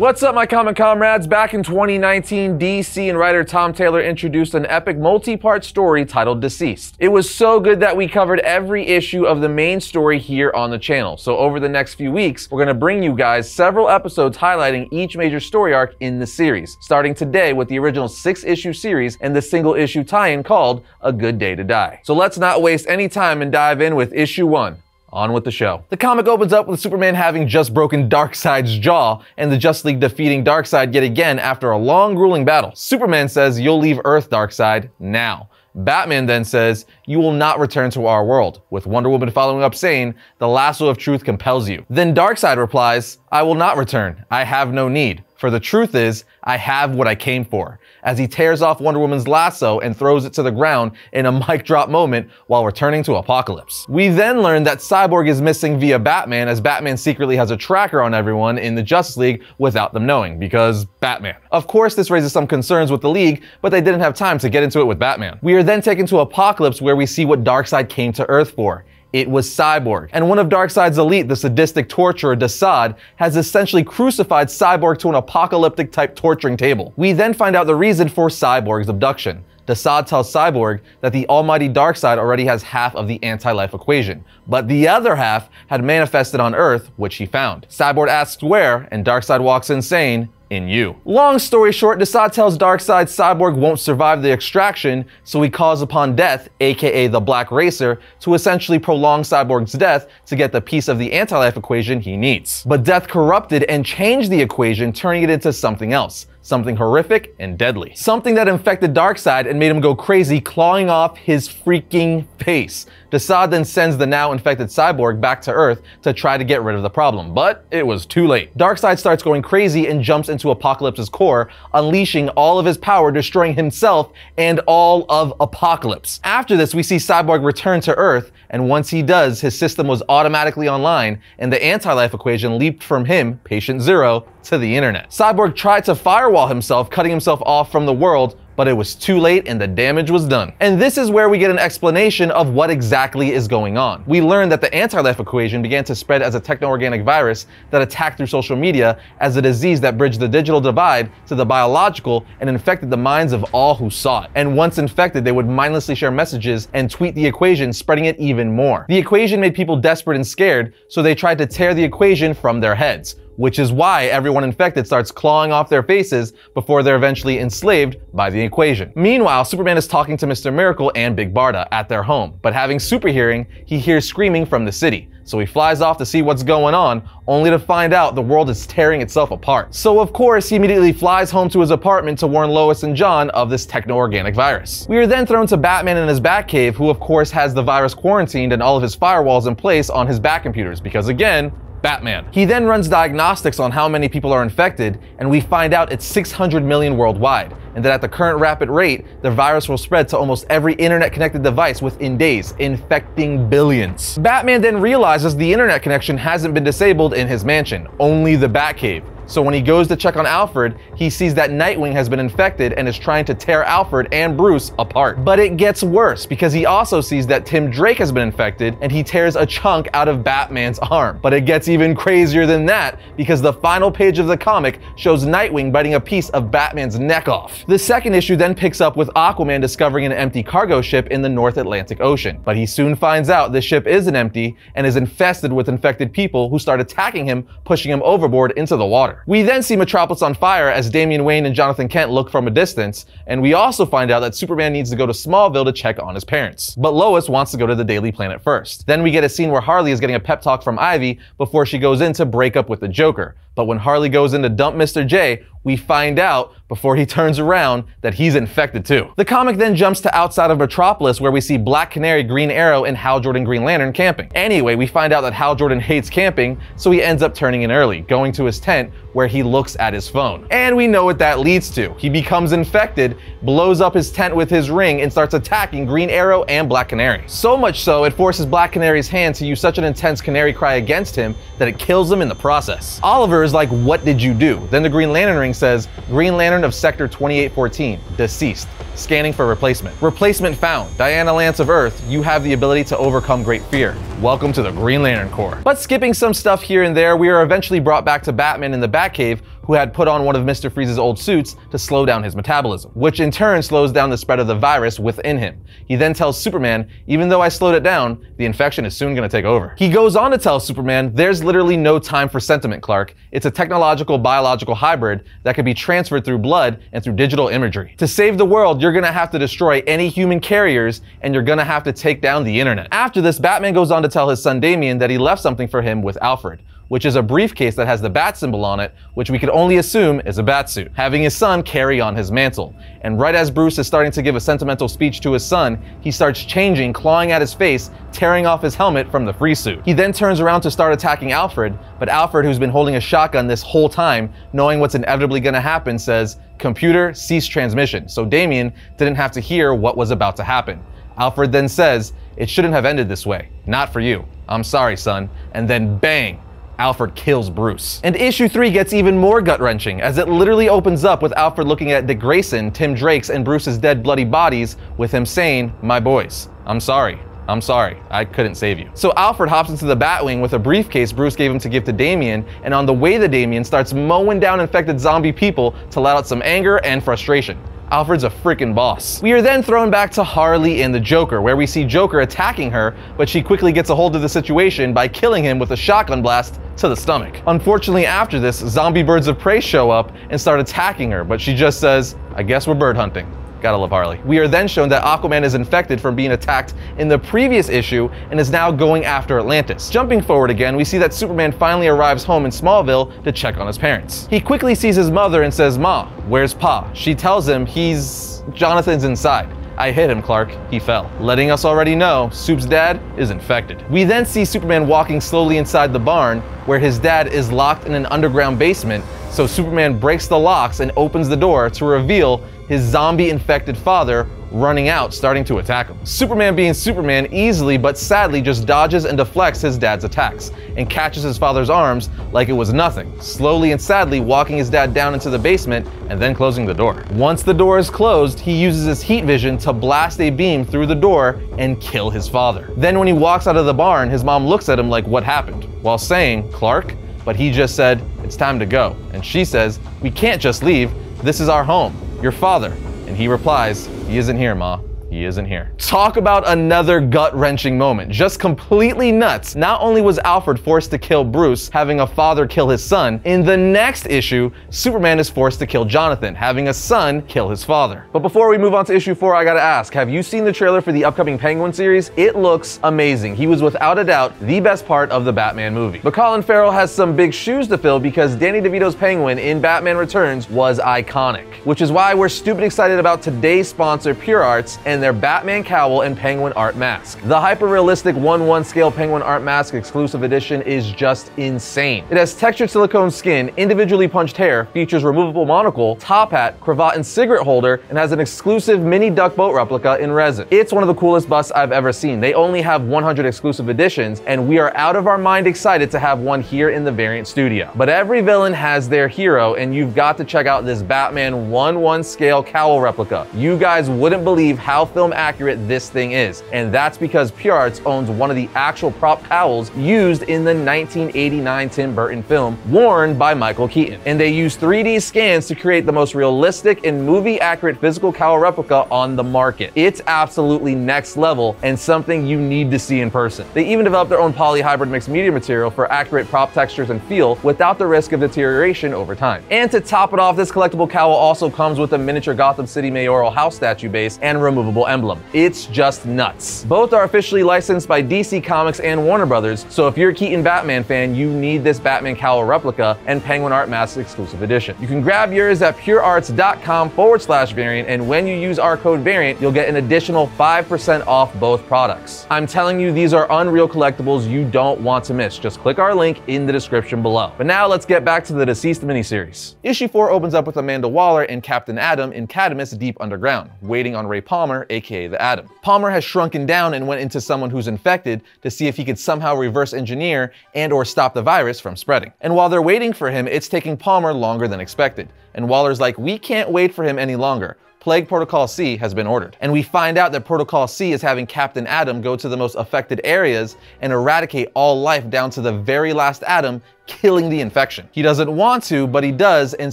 What's up, my comic comrades? Back in 2019, DC and writer Tom Taylor introduced an epic multi-part story titled Deceased. It was so good that we covered every issue of the main story here on the channel. So over the next few weeks, we're going to bring you guys several episodes highlighting each major story arc in the series, starting today with the original 6-issue series and the single-issue tie-in called A Good Day to Die. So let's not waste any time and dive in with issue 1. On with the show. The comic opens up with Superman having just broken Darkseid's jaw and the Justice League defeating Darkseid yet again after a long, grueling battle. Superman says, "You'll leave Earth, Darkseid, now." Batman then says, "You will not return to our world," with Wonder Woman following up saying, "The lasso of truth compels you." Then Darkseid replies, "I will not return. I have no need. For the truth is, I have what I came for," as he tears off Wonder Woman's lasso and throws it to the ground in a mic drop moment while returning to Apocalypse. We then learn that Cyborg is missing via Batman, as Batman secretly has a tracker on everyone in the Justice League without them knowing, because Batman. Of course, this raises some concerns with the League, but they didn't have time to get into it with Batman. We are then taken to Apocalypse, where we see what Darkseid came to Earth for. It was Cyborg. And one of Darkseid's elite, the sadistic torturer Desaad, has essentially crucified Cyborg to an apocalyptic type torturing table. We then find out the reason for Cyborg's abduction. Desaad tells Cyborg that the almighty Darkseid already has half of the Anti-Life Equation, but the other half had manifested on Earth, which he found. Cyborg asks where, and Darkseid walks in saying, "In you." Long story short, Desaad tells Darkseid Cyborg won't survive the extraction, so he calls upon Death, aka the Black Racer, to essentially prolong Cyborg's death to get the piece of the Anti-Life Equation he needs. But Death corrupted and changed the equation, turning it into something else. Something horrific and deadly. Something that infected Darkseid and made him go crazy, clawing off his freaking face. Desaad then sends the now infected Cyborg back to Earth to try to get rid of the problem, but it was too late. Darkseid starts going crazy and jumps into Apocalypse's core, unleashing all of his power, destroying himself and all of Apocalypse. After this, we see Cyborg return to Earth, and once he does, his system was automatically online, and the Anti-Life Equation leaped from him, Patient Zero, to the internet. Cyborg tried to firewall himself, cutting himself off from the world, but it was too late and the damage was done. And this is where we get an explanation of what exactly is going on. We learn that the Anti-Life Equation began to spread as a techno-organic virus that attacked through social media as a disease that bridged the digital divide to the biological and infected the minds of all who saw it. And once infected, they would mindlessly share messages and tweet the equation, spreading it even more. The equation made people desperate and scared, so they tried to tear the equation from their heads, which is why everyone infected starts clawing off their faces before they're eventually enslaved by the equation. Meanwhile, Superman is talking to Mr. Miracle and Big Barda at their home, but having super hearing, he hears screaming from the city. So he flies off to see what's going on, only to find out the world is tearing itself apart. So of course, he immediately flies home to his apartment to warn Lois and John of this techno-organic virus. We are then thrown to Batman in his Batcave, who of course has the virus quarantined and all of his firewalls in place on his Batcomputers, because again, Batman. He then runs diagnostics on how many people are infected, and we find out it's 600 million worldwide, and that at the current rapid rate, the virus will spread to almost every internet-connected device within days, infecting billions. Batman then realizes the internet connection hasn't been disabled in his mansion, only the Batcave. So when he goes to check on Alfred, he sees that Nightwing has been infected and is trying to tear Alfred and Bruce apart. But it gets worse, because he also sees that Tim Drake has been infected and he tears a chunk out of Batman's arm. But it gets even crazier than that, because the final page of the comic shows Nightwing biting a piece of Batman's neck off. The second issue then picks up with Aquaman discovering an empty cargo ship in the North Atlantic Ocean. But he soon finds out the ship isn't empty and is infested with infected people who start attacking him, pushing him overboard into the water. We then see Metropolis on fire as Damian Wayne and Jonathan Kent look from a distance, and we also find out that Superman needs to go to Smallville to check on his parents. But Lois wants to go to the Daily Planet first. Then we get a scene where Harley is getting a pep talk from Ivy before she goes in to break up with the Joker. But when Harley goes in to dump Mr. J, we find out, before he turns around, that he's infected too. The comic then jumps to outside of Metropolis, where we see Black Canary, Green Arrow, and Hal Jordan, Green Lantern camping. Anyway, we find out that Hal Jordan hates camping, so he ends up turning in early, going to his tent, where he looks at his phone. And we know what that leads to. He becomes infected, blows up his tent with his ring, and starts attacking Green Arrow and Black Canary. So much so, it forces Black Canary's hand to use such an intense canary cry against him that it kills him in the process. Oliver is like, "What did you do?" Then the Green Lantern ring says, "Green Lantern of Sector 2814, deceased, scanning for replacement. Replacement found. Diana Lance of Earth, you have the ability to overcome great fear. Welcome to the Green Lantern Corps." But skipping some stuff here and there, we are eventually brought back to Batman in the Batcave, who had put on one of Mr. Freeze's old suits to slow down his metabolism, which in turn slows down the spread of the virus within him. He then tells Superman, even though I slowed it down, the infection is soon gonna take over. He goes on to tell Superman, there's literally no time for sentiment, Clark. It's a technological biological hybrid that can be transferred through blood and through digital imagery. To save the world, you're gonna have to destroy any human carriers and you're gonna have to take down the internet. After this, Batman goes on to tell his son Damian that he left something for him with Alfred, which is a briefcase that has the bat symbol on it, which we could only assume is a batsuit, having his son carry on his mantle. And right as Bruce is starting to give a sentimental speech to his son, he starts changing, clawing at his face, tearing off his helmet from the free suit. He then turns around to start attacking Alfred, but Alfred, who's been holding a shotgun this whole time, knowing what's inevitably gonna happen, says, "Computer, cease transmission," so Damian didn't have to hear what was about to happen. Alfred then says, "It shouldn't have ended this way. Not for you. I'm sorry, son." And then bang! Alfred kills Bruce. And issue 3 gets even more gut-wrenching, as it literally opens up with Alfred looking at Dick Grayson, Tim Drake's, and Bruce's dead bloody bodies, with him saying, "My boys, I'm sorry. I'm sorry, I couldn't save you." So Alfred hops into the Batwing with a briefcase Bruce gave him to give to Damian, and on the way to Damian starts mowing down infected zombie people to let out some anger and frustration. Alfred's a freaking boss. We are then thrown back to Harley and the Joker, where we see Joker attacking her, but she quickly gets a hold of the situation by killing him with a shotgun blast to the stomach. Unfortunately, after this, zombie birds of prey show up and start attacking her, but she just says, "I guess we're bird hunting." Gotta love Harley. We are then shown that Aquaman is infected from being attacked in the previous issue and is now going after Atlantis. Jumping forward again, we see that Superman finally arrives home in Smallville to check on his parents. He quickly sees his mother and says, "Ma, where's Pa?" She tells him, Jonathan's inside. "I hit him, Clark. He fell." Letting us already know, Soup's dad is infected. We then see Superman walking slowly inside the barn, where his dad is locked in an underground basement, so Superman breaks the locks and opens the door to reveal his zombie-infected father running out, starting to attack him. Superman being Superman easily, but sadly just dodges and deflects his dad's attacks, and catches his father's arms like it was nothing, slowly and sadly walking his dad down into the basement and then closing the door. Once the door is closed, he uses his heat vision to blast a beam through the door and kill his father. Then when he walks out of the barn, his mom looks at him like, "What happened?" while saying, "Clark," but he just said, "It's time to go." And she says, "We can't just leave, this is our home. Your father." And he replies, "He isn't here, Ma. He isn't here." Talk about another gut-wrenching moment. Just completely nuts. Not only was Alfred forced to kill Bruce, having a father kill his son, in the next issue, Superman is forced to kill Jonathan, having a son kill his father. But before we move on to issue 4, I gotta ask, have you seen the trailer for the upcoming Penguin series? It looks amazing. He was without a doubt the best part of the Batman movie. But Colin Farrell has some big shoes to fill because Danny DeVito's Penguin in Batman Returns was iconic. Which is why we're stupid excited about today's sponsor, Pure Arts, and their Batman cowl and penguin art mask. The hyper-realistic 1-1 scale penguin art mask exclusive edition is just insane. It has textured silicone skin, individually punched hair, features removable monocle, top hat, cravat and cigarette holder, and has an exclusive mini duck boat replica in resin. It's one of the coolest busts I've ever seen. They only have 100 exclusive editions, and we are out of our mind excited to have one here in the Variant studio. But every villain has their hero, and you've got to check out this Batman 1-1 scale cowl replica. You guys wouldn't believe how film accurate this thing is, and that's because Pure Arts owns one of the actual prop cowls used in the 1989 Tim Burton film, worn by Michael Keaton. And they use 3D scans to create the most realistic and movie accurate physical cowl replica on the market. It's absolutely next level and something you need to see in person. They even developed their own polyhybrid mixed media material for accurate prop textures and feel without the risk of deterioration over time. And to top it off, this collectible cowl also comes with a miniature Gotham City mayoral house statue base and removable emblem. It's just nuts. Both are officially licensed by DC Comics and Warner Brothers, so if you're a Keaton Batman fan, you need this Batman cowl replica and Penguin Art Mask exclusive edition. You can grab yours at purearts.com/variant, and when you use our code variant, you'll get an additional 5% off both products. I'm telling you, these are unreal collectibles you don't want to miss. Just click our link in the description below. But now let's get back to the Deceased miniseries. Issue 4 opens up with Amanda Waller and Captain Atom in Cadmus Deep Underground, waiting on Ray Palmer, aka the Atom. Palmer has shrunken down and went into someone who's infected to see if he could somehow reverse engineer and or stop the virus from spreading. And while they're waiting for him, it's taking Palmer longer than expected. And Waller's like, "We can't wait for him any longer. Plague Protocol C has been ordered. And we find out that Protocol C is having Captain Atom go to the most affected areas and eradicate all life down to the very last atom, killing the infection. He doesn't want to, but he does, and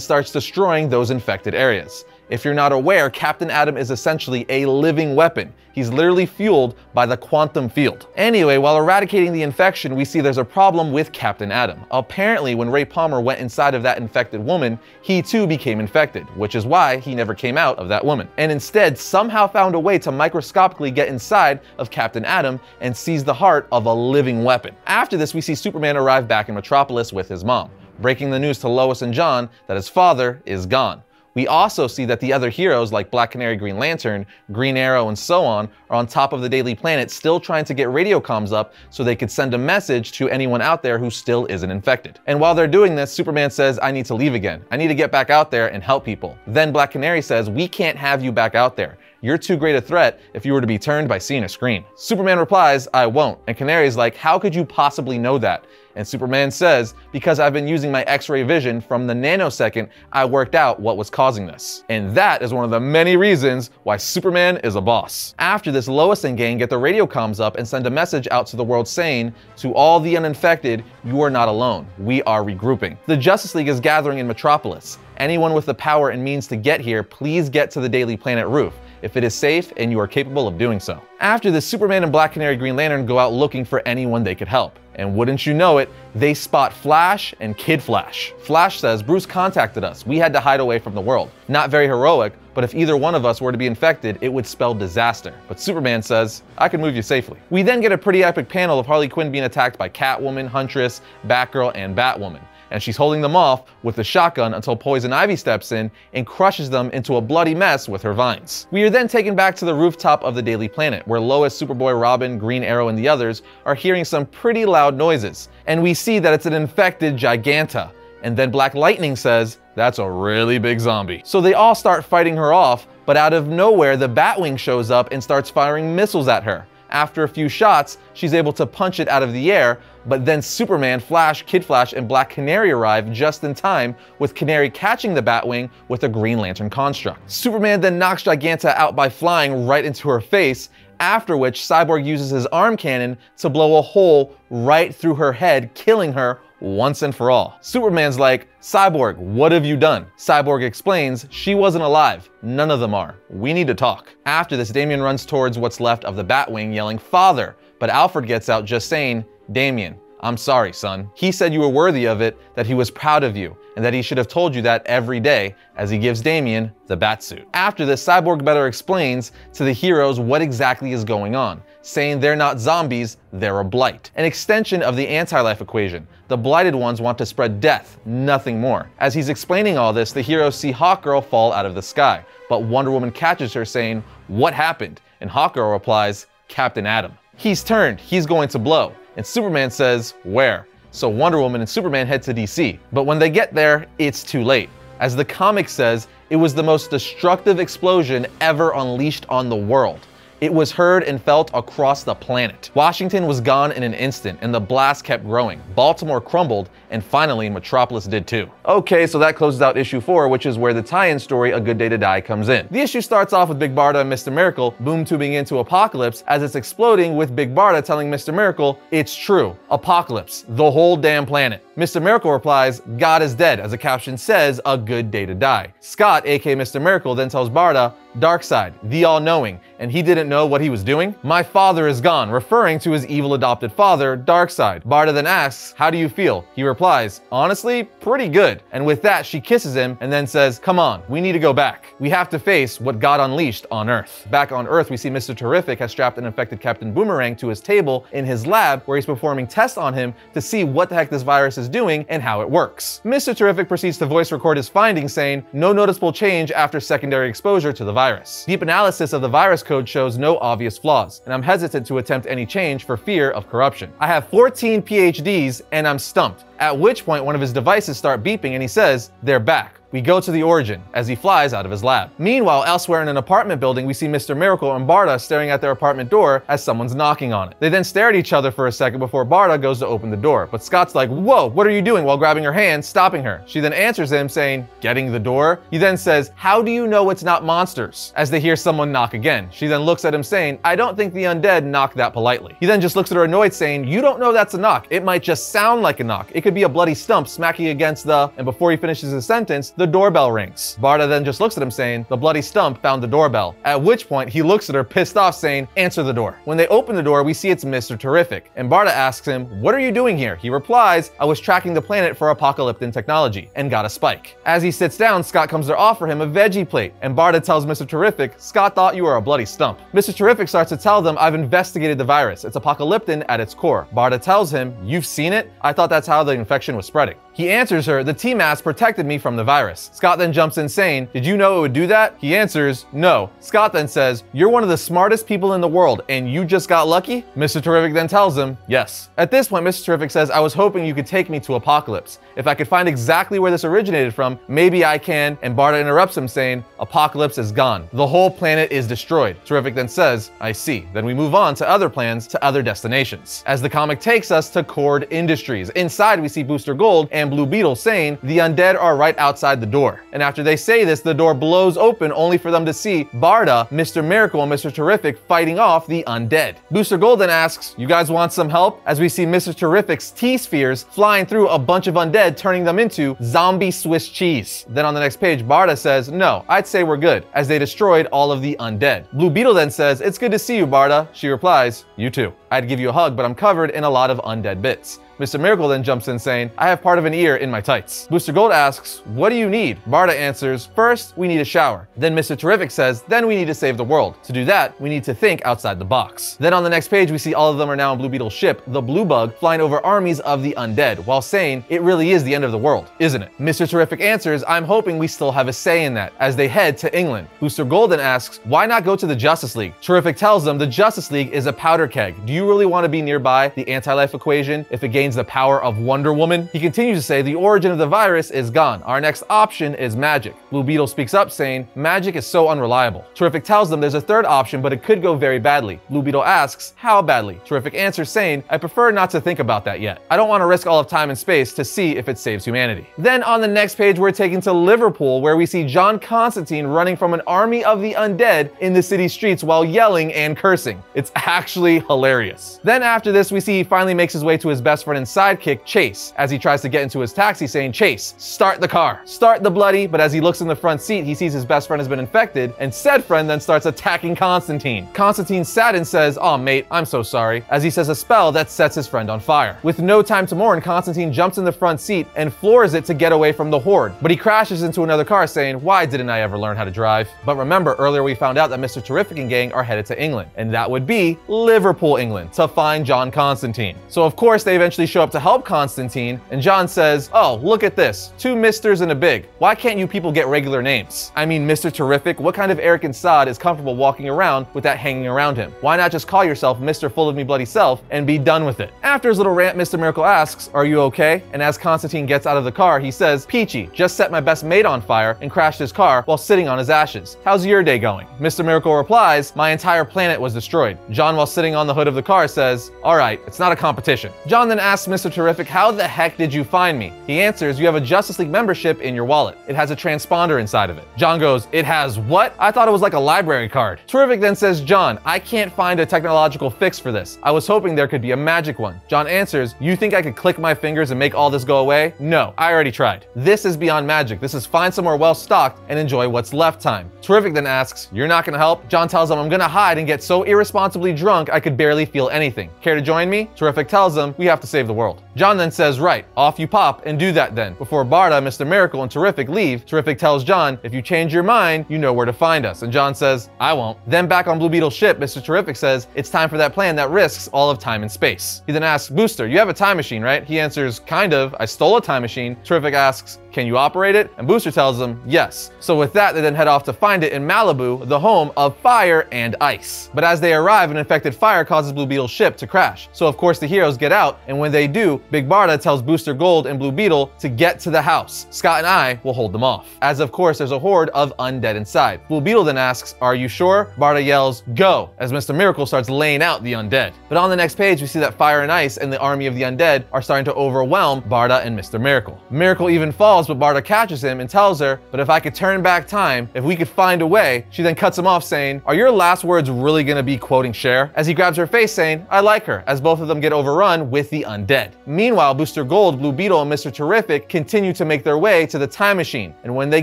starts destroying those infected areas. If you're not aware, Captain Atom is essentially a living weapon. He's literally fueled by the quantum field. Anyway, while eradicating the infection, we see there's a problem with Captain Atom. Apparently, when Ray Palmer went inside of that infected woman, he too became infected, which is why he never came out of that woman, and instead somehow found a way to microscopically get inside of Captain Atom and seize the heart of a living weapon. After this, we see Superman arrive back in Metropolis with his mom, breaking the news to Lois and John that his father is gone. We also see that the other heroes like Black Canary, Green Lantern, Green Arrow, and so on are on top of the Daily Planet still trying to get radio comms up so they could send a message to anyone out there who still isn't infected. And while they're doing this, Superman says, "I need to leave again. I need to get back out there and help people." Then Black Canary says, "We can't have you back out there. You're too great a threat if you were to be turned by seeing a screen." Superman replies, "I won't." And Canary's like, "How could you possibly know that?" And Superman says, "Because I've been using my X-ray vision from the nanosecond I worked out what was causing this." And that is one of the many reasons why Superman is a boss. After this, Lois and gang get the radio comms up and send a message out to the world saying, "To all the uninfected, you are not alone. We are regrouping." The Justice League is gathering in Metropolis. Anyone with the power and means to get here, please get to the Daily Planet roof if it is safe and you are capable of doing so. After this, Superman and Black Canary, Green Lantern go out looking for anyone they could help. And wouldn't you know it, they spot Flash and Kid Flash. Flash says, "Bruce contacted us. We had to hide away from the world. Not very heroic, but if either one of us were to be infected, it would spell disaster." But Superman says, "I can move you safely." We then get a pretty epic panel of Harley Quinn being attacked by Catwoman, Huntress, Batgirl, and Batwoman. And she's holding them off with a shotgun until Poison Ivy steps in and crushes them into a bloody mess with her vines. We are then taken back to the rooftop of the Daily Planet, where Lois, Superboy, Robin, Green Arrow, and the others are hearing some pretty loud noises. And we see that it's an infected Giganta. And then Black Lightning says, "That's a really big zombie." So they all start fighting her off, but out of nowhere, the Batwing shows up and starts firing missiles at her. After a few shots, she's able to punch it out of the air, but then Superman, Flash, Kid Flash, and Black Canary arrive just in time, with Canary catching the Batwing with a Green Lantern construct. Superman then knocks Giganta out by flying right into her face, after which Cyborg uses his arm cannon to blow a hole right through her head, killing her once and for all. Superman's like, "Cyborg, what have you done?" Cyborg explains, "She wasn't alive. None of them are. We need to talk." After this, Damian runs towards what's left of the Batwing yelling, "Father!" But Alfred gets out just saying, "Damian, I'm sorry, son. He said you were worthy of it, that he was proud of you, and that he should have told you that every day," as he gives Damian the Batsuit. After this, Cyborg better explains to the heroes what exactly is going on, saying they're not zombies, they're a blight. An extension of the Anti-Life Equation. The blighted ones want to spread death, nothing more. As he's explaining all this, the heroes see Hawkgirl fall out of the sky, but Wonder Woman catches her saying, "What happened?" And Hawkgirl replies, "Captain Atom. He's turned, he's going to blow." And Superman says, "Where?" So Wonder Woman and Superman head to DC. But when they get there, it's too late. As the comic says, it was the most destructive explosion ever unleashed on the world. It was heard and felt across the planet. Washington was gone in an instant, and the blast kept growing. Baltimore crumbled, and finally Metropolis did too. Okay, so that closes out issue 4, which is where the tie-in story A Good Day to Die comes in. The issue starts off with Big Barda and Mr. Miracle boom-tubing into Apocalypse as it's exploding, with Big Barda telling Mr. Miracle, "It's true, Apocalypse, the whole damn planet." Mr. Miracle replies, "God is dead," as the caption says, "A Good Day to Die." Scott, aka Mr. Miracle, then tells Barda, "Darkseid, the all-knowing, and he didn't know what he was doing? My father is gone," referring to his evil adopted father, Darkseid. Barda then asks, "How do you feel?" He replies, "Honestly, pretty good." And with that, she kisses him and then says, "Come on, we need to go back. We have to face what God unleashed on Earth." Back on Earth, we see Mr. Terrific has strapped an infected Captain Boomerang to his table in his lab, where he's performing tests on him to see what the heck this virus is doing and how it works. Mr. Terrific proceeds to voice record his findings, saying, "No noticeable change after secondary exposure to the virus. Deep analysis of the virus code shows no obvious flaws, and I'm hesitant to attempt any change for fear of corruption. I have 14 PhDs and I'm stumped." At which point, one of his devices start beeping and he says, "They're back. We go to the origin, as he flies out of his lab. Meanwhile, elsewhere in an apartment building, we see Mr. Miracle and Barda staring at their apartment door as someone's knocking on it. They then stare at each other for a second before Barda goes to open the door, but Scott's like, "Whoa, what are you doing?" while grabbing her hand, stopping her. She then answers him, saying, "Getting the door?" He then says, "How do you know it's not monsters?" as they hear someone knock again. She then looks at him, saying, "I don't think the undead knock that politely." He then just looks at her annoyed, saying, "You don't know that's a knock. It might just sound like a knock. It could be a bloody stump smacking against the," and before he finishes his sentence, the doorbell rings. Barda then just looks at him saying, "The bloody stump found the doorbell." At which point, he looks at her pissed off saying, "Answer the door." When they open the door, we see it's Mr. Terrific. And Barda asks him, "What are you doing here?" He replies, "I was tracking the planet for apocalyptic technology and got a spike." As he sits down, Scott comes to offer him a veggie plate. And Barda tells Mr. Terrific, "Scott thought you were a bloody stump." Mr. Terrific starts to tell them, "I've investigated the virus. It's apocalyptic at its core." Barda tells him, "You've seen it? I thought that's how the infection was spreading." He answers her, "The T-Mask protected me from the virus." Scott then jumps in saying, "Did you know it would do that?" He answers, "No." Scott then says, "You're one of the smartest people in the world and you just got lucky?" Mr. Terrific then tells him, "Yes." At this point, Mr. Terrific says, "I was hoping you could take me to Apocalypse. If I could find exactly where this originated from, maybe I can." And Barda interrupts him saying, "Apocalypse is gone. The whole planet is destroyed." Terrific then says, "I see." Then we move on to other plans to other destinations. As the comic takes us to Cord Industries. Inside, we see Booster Gold and Blue Beetle saying, "The undead are right outside the door." And after they say this, the door blows open only for them to see Barda, Mr. Miracle, and Mr. Terrific fighting off the undead. Booster Gold then asks, "You guys want some help?" as we see Mr. Terrific's T-spheres flying through a bunch of undead, turning them into zombie Swiss cheese. Then on the next page, Barda says, "No, I'd say we're good," as they destroyed all of the undead. Blue Beetle then says, "It's good to see you, Barda." She replies, "You too. I'd give you a hug, but I'm covered in a lot of undead bits." Mr. Miracle then jumps in saying, "I have part of an ear in my tights." Booster Gold asks, "What do you need?" Barda answers, "First, we need a shower." Then Mr. Terrific says, "Then we need to save the world. To do that, we need to think outside the box." Then on the next page, we see all of them are now on Blue Beetle's ship, the Blue Bug, flying over armies of the undead, while saying, "It really is the end of the world, isn't it?" Mr. Terrific answers, "I'm hoping we still have a say in that," as they head to England. Booster Gold then asks, "Why not go to the Justice League?" Terrific tells them, "The Justice League is a powder keg. Do you really want to be nearby the Anti-Life Equation if it gains the power of Wonder Woman?" He continues to say, "The origin of the virus is gone. Our next option is magic." Blue Beetle speaks up saying, "Magic is so unreliable." Terrific tells them there's a third option, but it could go very badly. Blue Beetle asks, "How badly?" Terrific answers saying, "I prefer not to think about that yet. I don't want to risk all of time and space to see if it saves humanity." Then on the next page, we're taken to Liverpool, where we see John Constantine running from an army of the undead in the city streets while yelling and cursing. It's actually hilarious. Then after this, we see he finally makes his way to his best friend and sidekick, Chase, as he tries to get into his taxi saying, "Chase, start the car. Start the bloody," but as he looks in the front seat, he sees his best friend has been infected, and said friend then starts attacking Constantine. Constantine saddened says, "Aw mate, I'm so sorry," as he says a spell that sets his friend on fire. With no time to mourn, Constantine jumps in the front seat and floors it to get away from the horde, but he crashes into another car saying, "Why didn't I ever learn how to drive?" But remember, earlier we found out that Mr. Terrific and gang are headed to England, and that would be Liverpool, England, to find John Constantine. So of course they eventually show up to help Constantine, and John says, "Oh, look at this. Two misters and a big. Why can't you people get regular names? I mean, Mr. Terrific, what kind of Eric and Sod is comfortable walking around with that hanging around him? Why not just call yourself Mr. Full of Me Bloody Self and be done with it?" After his little rant, Mr. Miracle asks, "Are you okay?" And as Constantine gets out of the car, he says, "Peachy, just set my best mate on fire and crashed his car while sitting on his ashes. How's your day going?" Mr. Miracle replies, "My entire planet was destroyed." John, while sitting on the hood of the car, says, "All right, it's not a competition." John then asks Mr. Terrific, "How the heck did you find me?" He answers, "You have a Justice League membership in your wallet. It has a transponder inside of it." John goes, "It has what? I thought it was like a library card." Terrific then says, "John, I can't find a technological fix for this. I was hoping there could be a magic one." John answers, "You think I could click my fingers and make all this go away? No, I already tried. This is beyond magic. This is find somewhere well stocked and enjoy what's left time." Terrific then asks, "You're not gonna help?" John tells him, "I'm gonna hide and get so irresponsibly drunk I could barely feel anything. Care to join me?" Terrific tells him, "We have to save the world." John then says, "Right, off you pop and do that then." Before Barda, Mr. Miracle, and Terrific leave, Terrific tells John, "If you change your mind, you know where to find us." And John says, "I won't." Then back on Blue Beetle's ship, Mr. Terrific says, "It's time for that plan that risks all of time and space." He then asks, "Booster, you have a time machine, right?" He answers, "Kind of. I stole a time machine." Terrific asks, Can you operate it? And Booster tells them yes. So with that, they then head off to find it in Malibu, the home of fire and ice. But as they arrive, an infected fire causes Blue Beetle's ship to crash. So of course the heroes get out, and when they do, Big Barda tells Booster Gold and Blue Beetle to get to the house. Scott and I will hold them off. As of course, there's a horde of undead inside. Blue Beetle then asks, "Are you sure?" Barda yells, "Go," as Mr. Miracle starts laying out the undead. But on the next page, we see that fire and ice and the army of the undead are starting to overwhelm Barda and Mr. Miracle. Miracle even falls, but Barda catches him and tells her, "But if I could turn back time, if we could find a way." She then cuts him off, saying, "Are your last words really gonna be quoting Cher?" As he grabs her face, saying, "I like her," as both of them get overrun with the undead. Meanwhile, Booster Gold, Blue Beetle, and Mr. Terrific continue to make their way to the time machine. And when they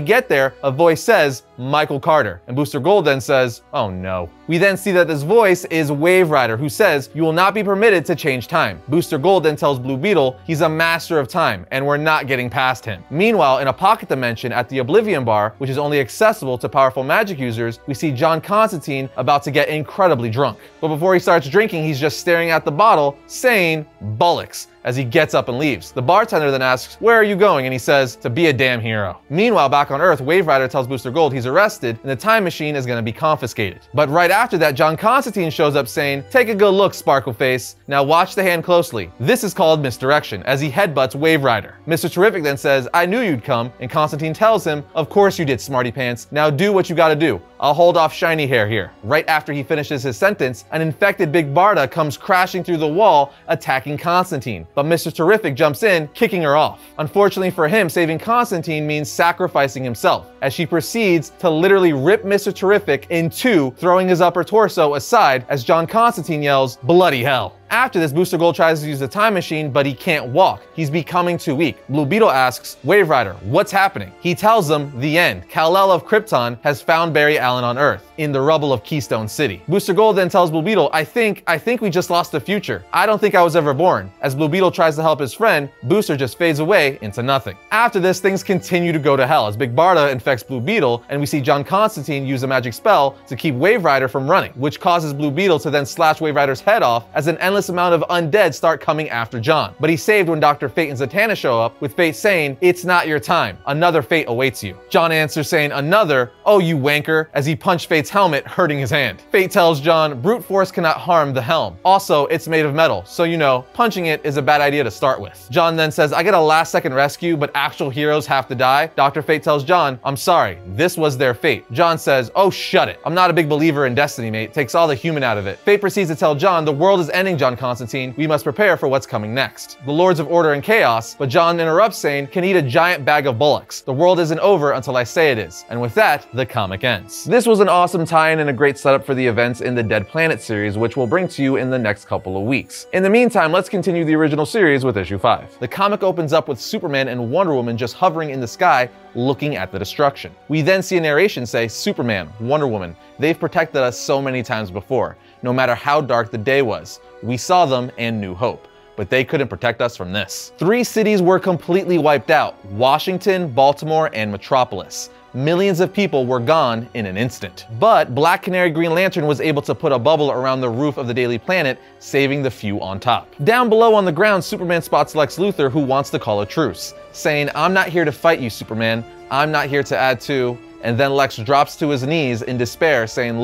get there, a voice says, "Michael Carter." And Booster Gold then says, "Oh no." We then see that this voice is Wave Rider, who says, "You will not be permitted to change time." Booster Gold then tells Blue Beetle he's a master of time and we're not getting past him. Meanwhile, in a pocket dimension at the Oblivion Bar, which is only accessible to powerful magic users, we see John Constantine about to get incredibly drunk. But before he starts drinking, he's just staring at the bottle, saying, "Bollocks," as he gets up and leaves. The bartender then asks, "Where are you going?" And he says, "To be a damn hero." Meanwhile, back on Earth, Wave Rider tells Booster Gold he's arrested and the time machine is gonna be confiscated. But right after that, John Constantine shows up saying, "Take a good look, Sparkleface. Now watch the hand closely." This is called misdirection, as he headbutts Wave Rider. Mr. Terrific then says, "I knew you'd come," and Constantine tells him, "Of course you did, smarty pants. Now do what you gotta do. I'll hold off Shiny Hair here." Right after he finishes his sentence, an infected Big Barda comes crashing through the wall, attacking Constantine. But Mr. Terrific jumps in, kicking her off. Unfortunately for him, saving Constantine means sacrificing himself, as she proceeds to literally rip Mr. Terrific in two, throwing his upper torso aside as John Constantine yells, "Bloody hell." After this, Booster Gold tries to use the time machine, but he can't walk. He's becoming too weak. Blue Beetle asks, "Wave Rider, what's happening?" He tells them the end. Kal-El of Krypton has found Barry Allen on Earth, in the rubble of Keystone City. Booster Gold then tells Blue Beetle, I think we just lost the future. I don't think I was ever born." As Blue Beetle tries to help his friend, Booster just fades away into nothing. After this, things continue to go to hell as Big Barda infects Blue Beetle, and we see John Constantine use a magic spell to keep Wave Rider from running, which causes Blue Beetle to then slash Wave Rider's head off as an endless amount of undead start coming after John. But he's saved when Dr. Fate and Zatanna show up, with Fate saying, "It's not your time. Another fate awaits you." John answers saying, "Another? Oh, you wanker," as he punched Fate's helmet, hurting his hand. Fate tells John, "Brute force cannot harm the helm. Also, it's made of metal, so you know, punching it is a bad idea to start with." John then says, "I get a last second rescue, but actual heroes have to die." Dr. Fate tells John, "I'm sorry, this was their fate." John says, "Oh, shut it. I'm not a big believer in destiny, mate. Takes all the human out of it." Fate proceeds to tell John, "The world is ending, John Constantine, we must prepare for what's coming next." The Lords of Order and Chaos, but John interrupts saying, "Can eat a giant bag of bullocks. The world isn't over until I say it is." And with that, the comic ends. This was an awesome tie-in and a great setup for the events in the Dead Planet series, which we'll bring to you in the next couple of weeks. In the meantime, let's continue the original series with issue 5. The comic opens up with Superman and Wonder Woman just hovering in the sky, looking at the destruction. We then see a narration say, "Superman, Wonder Woman, they've protected us so many times before, no matter how dark the day was. We saw them in New Hope, but they couldn't protect us from this." 3 cities were completely wiped out: Washington, Baltimore, and Metropolis. Millions of people were gone in an instant. But Black Canary Green Lantern was able to put a bubble around the roof of the Daily Planet, saving the few on top. Down below on the ground, Superman spots Lex Luthor, who wants to call a truce, saying, "I'm not here to fight you, Superman. I'm not here to add to." And then Lex drops to his knees in despair, saying,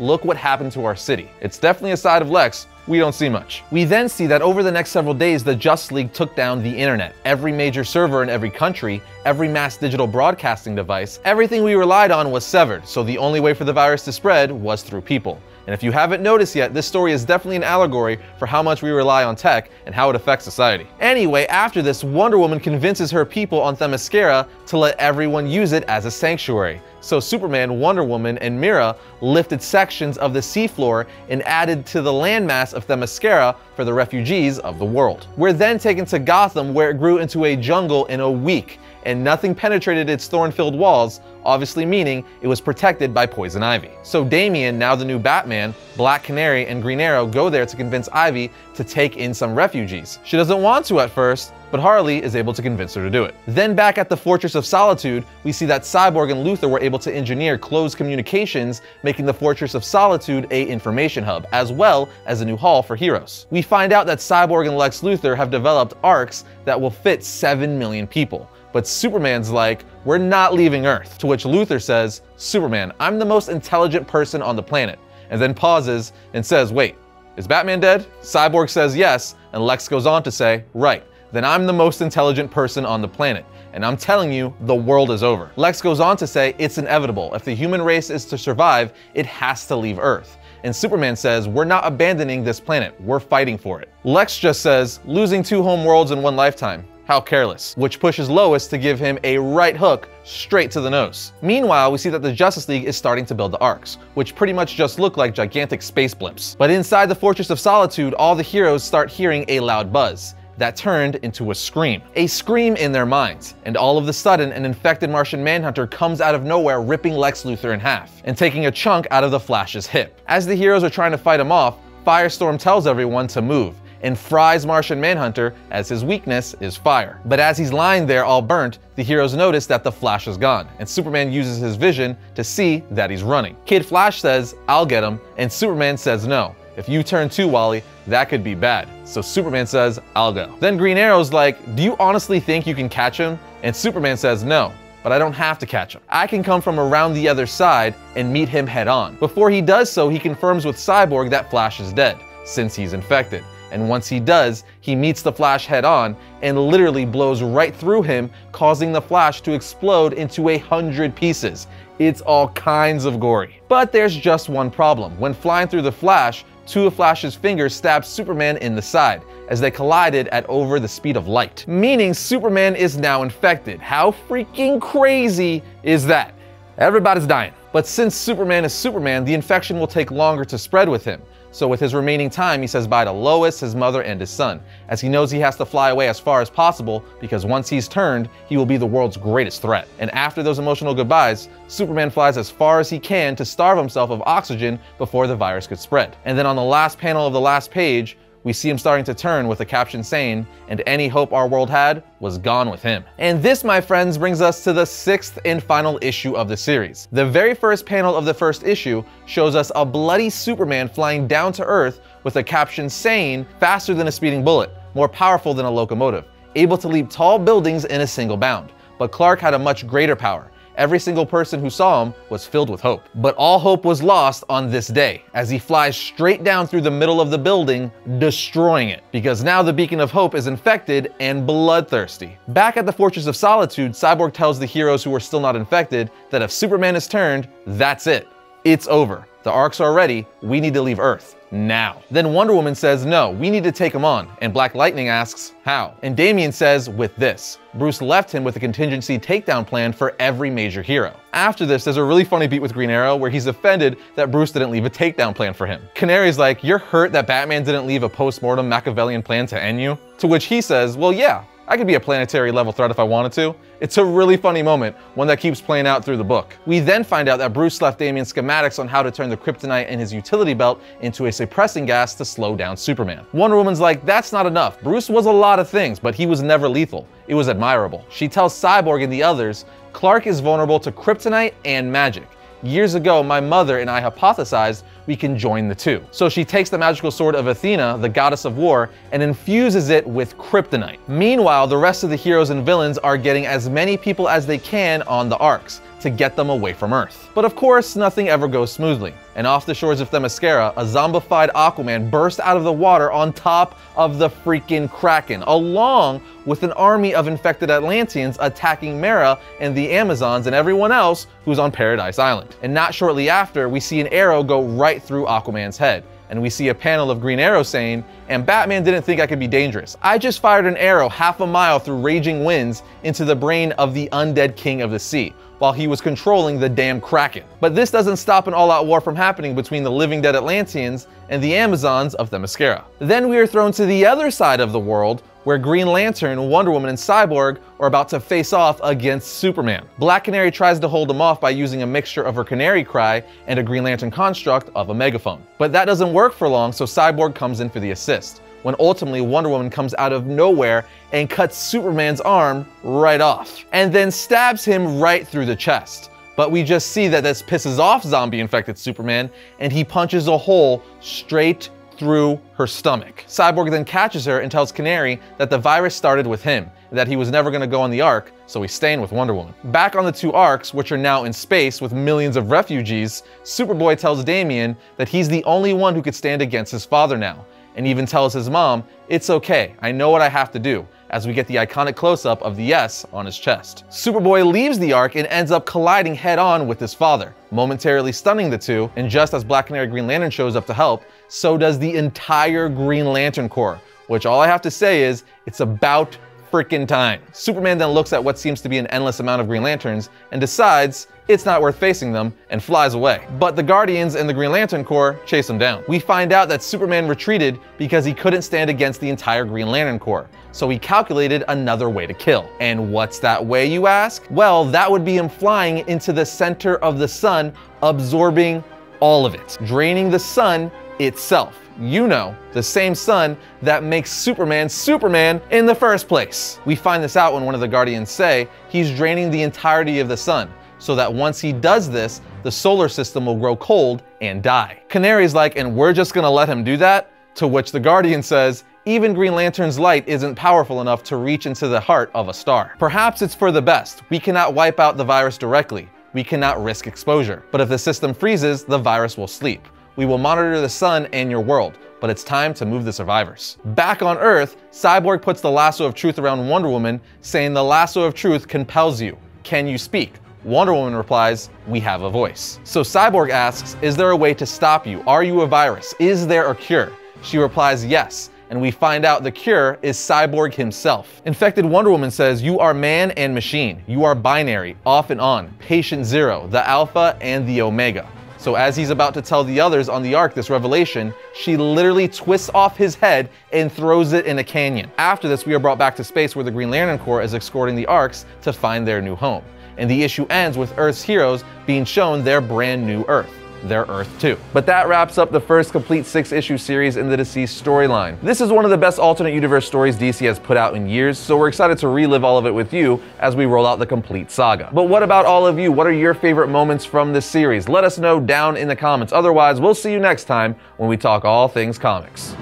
Look what happened to our city. It's definitely a side of Lex we don't see much. We then see that over the next several days, the Justice League took down the internet, every major server in every country, every mass digital broadcasting device. Everything we relied on was severed, so the only way for the virus to spread was through people. And if you haven't noticed yet, this story is definitely an allegory for how much we rely on tech and how it affects society. Anyway, after this, Wonder Woman convinces her people on Themyscira to let everyone use it as a sanctuary. So Superman, Wonder Woman, and Mira lifted sections of the seafloor and added to the landmass of Themyscira for the refugees of the world. We're then taken to Gotham, where it grew into a jungle in a week, and nothing penetrated its thorn-filled walls, obviously meaning it was protected by Poison Ivy. So Damian, now the new Batman, Black Canary, and Green Arrow go there to convince Ivy to take in some refugees. She doesn't want to at first, but Harley is able to convince her to do it. Then back at the Fortress of Solitude, we see that Cyborg and Luthor were able to engineer closed communications, making the Fortress of Solitude a information hub, as well as a new hall for heroes. We find out that Cyborg and Lex Luthor have developed ARCs that will fit 7 million people. but Superman's like, we're not leaving Earth. To which Luthor says, Superman, I'm the most intelligent person on the planet. And then pauses and says, wait, is Batman dead? Cyborg says yes, and Lex goes on to say, right, then I'm the most intelligent person on the planet. And I'm telling you, the world is over. Lex goes on to say, it's inevitable. If the human race is to survive, it has to leave Earth. And Superman says, we're not abandoning this planet, we're fighting for it. Lex just says, losing 2 home worlds in 1 lifetime. How careless, which pushes Lois to give him a right hook straight to the nose. Meanwhile, we see that the Justice League is starting to build the arcs, which pretty much just look like gigantic space blimps. But inside the Fortress of Solitude, all the heroes start hearing a loud buzz that turned into a scream in their minds. And all of a sudden, an infected Martian Manhunter comes out of nowhere, ripping Lex Luthor in half and taking a chunk out of the Flash's hip. As the heroes are trying to fight him off, Firestorm tells everyone to move and fries Martian Manhunter as his weakness is fire. But as he's lying there all burnt, the heroes notice that the Flash is gone, and Superman uses his vision to see that he's running. Kid Flash says, I'll get him, and Superman says no. If you turn too, Wally, that could be bad. So Superman says, I'll go. Then Green Arrow's like, do you honestly think you can catch him? And Superman says, no, but I don't have to catch him. I can come from around the other side and meet him head on. Before he does so, he confirms with Cyborg that Flash is dead, since he's infected. And once he does, he meets the Flash head on and literally blows right through him, causing the Flash to explode into 100 pieces. It's all kinds of gory. But there's just one problem. When flying through the Flash, 2 of Flash's fingers stabbed Superman in the side as they collided at over the speed of light. Meaning Superman is now infected. How freaking crazy is that? Everybody's dying. But since Superman is Superman, the infection will take longer to spread with him. So with his remaining time, he says bye to Lois, his mother, and his son, as he knows he has to fly away as far as possible because once he's turned, he will be the world's greatest threat. And after those emotional goodbyes, Superman flies as far as he can to starve himself of oxygen before the virus could spread. And then on the last panel of the last page, we see him starting to turn with a caption saying, and any hope our world had was gone with him. And this, my friends, brings us to the 6th and final issue of the series. The very first panel of the first issue shows us a bloody Superman flying down to Earth with a caption saying, faster than a speeding bullet, more powerful than a locomotive, able to leap tall buildings in a single bound. But Clark had a much greater power. Every single person who saw him was filled with hope. But all hope was lost on this day, as he flies straight down through the middle of the building, destroying it. Because now the beacon of hope is infected and bloodthirsty. Back at the Fortress of Solitude, Cyborg tells the heroes who are still not infected that if Superman is turned, that's it. It's over. The arcs are ready. We need to leave Earth. Now. Then Wonder Woman says, no, we need to take him on. And Black Lightning asks, how? And Damian says, with this. Bruce left him with a contingency takedown plan for every major hero. After this, there's a really funny beat with Green Arrow where he's offended that Bruce didn't leave a takedown plan for him. Canary's like, you're hurt that Batman didn't leave a post-mortem Machiavellian plan to end you? To which he says, well, yeah, I could be a planetary level threat if I wanted to. It's a really funny moment, one that keeps playing out through the book. We then find out that Bruce left Damian schematics on how to turn the kryptonite in his utility belt into a suppressing gas to slow down Superman. Wonder Woman's like, that's not enough. Bruce was a lot of things, but he was never lethal. It was admirable. She tells Cyborg and the others, Clark is vulnerable to kryptonite and magic. Years ago, my mother and I hypothesized we can join the two. So she takes the magical sword of Athena, the goddess of war, and infuses it with kryptonite. Meanwhile, the rest of the heroes and villains are getting as many people as they can on the arcs to get them away from Earth. But of course, nothing ever goes smoothly. And off the shores of Themyscira, a zombified Aquaman bursts out of the water on top of the freaking Kraken, along with an army of infected Atlanteans attacking Mera and the Amazons and everyone else who's on Paradise Island. And not shortly after, we see an arrow go right through Aquaman's head. And we see a panel of Green Arrow saying, and Batman didn't think I could be dangerous. I just fired an arrow half a mile through raging winds into the brain of the undead king of the sea, while he was controlling the damn Kraken. But this doesn't stop an all-out war from happening between the living dead Atlanteans and the Amazons of Themyscira. Then we are thrown to the other side of the world, where Green Lantern, Wonder Woman, and Cyborg are about to face off against Superman. Black Canary tries to hold him off by using a mixture of her canary cry and a Green Lantern construct of a megaphone. But that doesn't work for long, so Cyborg comes in for the assist, when ultimately Wonder Woman comes out of nowhere and cuts Superman's arm right off, and then stabs him right through the chest. But we just see that this pisses off zombie-infected Superman, and he punches a hole straight through her stomach. Cyborg then catches her and tells Canary that the virus started with him, and that he was never gonna go on the Ark, so he's staying with Wonder Woman. Back on the two Arks, which are now in space with millions of refugees, Superboy tells Damian that he's the only one who could stand against his father now, and even tells his mom, "It's okay, I know what I have to do," as we get the iconic close-up of the S on his chest. Superboy leaves the Ark and ends up colliding head-on with his father, momentarily stunning the two, and just as Black Canary Green Lantern shows up to help, so does the entire Green Lantern Corps, which all I have to say is, it's about freaking time. Superman then looks at what seems to be an endless amount of Green Lanterns and decides it's not worth facing them and flies away. But the Guardians and the Green Lantern Corps chase him down. We find out that Superman retreated because he couldn't stand against the entire Green Lantern Corps, so he calculated another way to kill. And what's that way, you ask? Well, that would be him flying into the center of the sun, absorbing all of it, draining the sun itself. You know, the same sun that makes Superman Superman in the first place. We find this out when one of the Guardians say he's draining the entirety of the sun, so that once he does this, the solar system will grow cold and die. Canary's like, "And we're just gonna let him do that?" To which the Guardian says, "Even Green Lantern's light isn't powerful enough to reach into the heart of a star." Perhaps it's for the best. We cannot wipe out the virus directly. We cannot risk exposure. But if the system freezes, the virus will sleep. We will monitor the sun and your world, but it's time to move the survivors. Back on Earth, Cyborg puts the lasso of truth around Wonder Woman, saying the lasso of truth compels you. Can you speak? Wonder Woman replies, "We have a voice." So Cyborg asks, "Is there a way to stop you? Are you a virus? Is there a cure?" She replies, "Yes." And we find out the cure is Cyborg himself. Infected Wonder Woman says, "You are man and machine. You are binary, off and on, patient zero, the alpha and the omega." So as he's about to tell the others on the Ark this revelation, she literally twists off his head and throws it in a canyon. After this, we are brought back to space where the Green Lantern Corps is escorting the Arks to find their new home. And the issue ends with Earth's heroes being shown their brand new Earth, their Earth 2. But that wraps up the first complete 6-issue series in the Deceased storyline. This is one of the best alternate universe stories DC has put out in years, so we're excited to relive all of it with you as we roll out the complete saga. But what about all of you? What are your favorite moments from this series? Let us know down in the comments. Otherwise, we'll see you next time when we talk all things comics.